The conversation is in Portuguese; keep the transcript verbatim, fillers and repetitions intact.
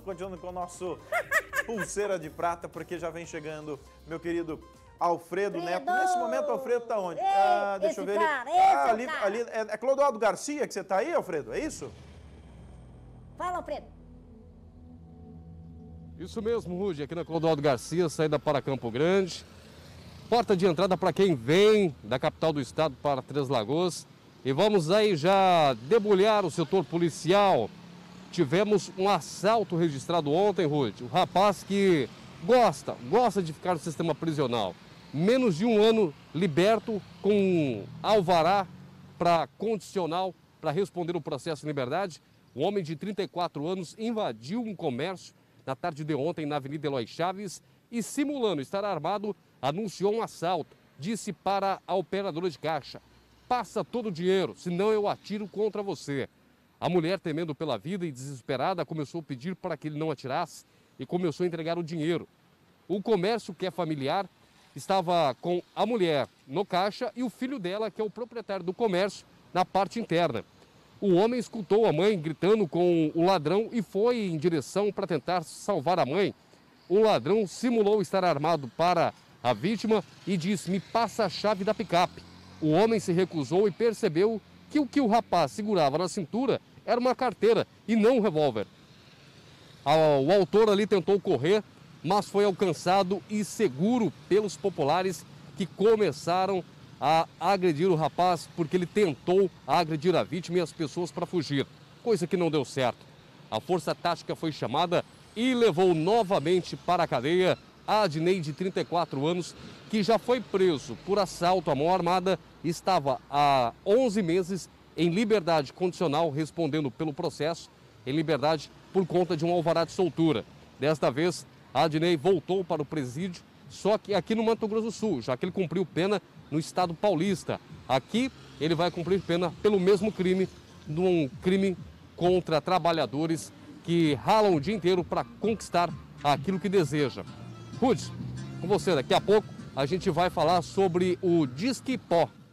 continuando com o nosso Pulseira de Prata, porque já vem chegando meu querido Alfredo Fredo. Neto. Nesse momento, Alfredo tá onde? Ei, ah, deixa eu ver cara, ele. Ah, ali, ali, é, é Clodoaldo Garcia que você tá aí, Alfredo? É isso? Fala, Alfredo. Isso mesmo, Rudy, aqui na Clodoaldo Garcia, saída para Campo Grande. Porta de entrada para quem vem da capital do estado para Três Lagoas. E vamos aí já debulhar o setor policial. Tivemos um assalto registrado ontem, Rudy. O rapaz que gosta, gosta de ficar no sistema prisional. Menos de um ano liberto com alvará para condicional para responder o processo em liberdade. O homem de trinta e quatro anos invadiu um comércio na tarde de ontem na Avenida Eloy Chaves e, simulando estar armado, anunciou um assalto. Disse para a operadora de caixa: passa todo o dinheiro, senão eu atiro contra você. A mulher, temendo pela vida e desesperada, começou a pedir para que ele não atirasse e começou a entregar o dinheiro. O comércio, que é familiar, estava com a mulher no caixa e o filho dela, que é o proprietário do comércio, na parte interna. O homem escutou a mãe gritando com o ladrão e foi em direção para tentar salvar a mãe. O ladrão simulou estar armado para a vítima e disse: me passa a chave da picape. O homem se recusou e percebeu que o que o rapaz segurava na cintura era uma carteira e não um revólver. O autor ali tentou correr, mas foi alcançado e seguro pelos populares, que começaram a agredir o rapaz porque ele tentou agredir a vítima e as pessoas para fugir, coisa que não deu certo. A força tática foi chamada e levou novamente para a cadeia a Adnei, de trinta e quatro anos, que já foi preso por assalto à mão armada, estava há onze meses em liberdade condicional, respondendo pelo processo em liberdade por conta de um alvará de soltura. Desta vez, a Adnei voltou para o presídio, só que aqui no Mato Grosso do Sul, já que ele cumpriu pena no estado paulista. Aqui ele vai cumprir pena pelo mesmo crime, num crime contra trabalhadores que ralam o dia inteiro para conquistar aquilo que deseja. Rudy, com você, daqui a pouco a gente vai falar sobre o Disque Pó.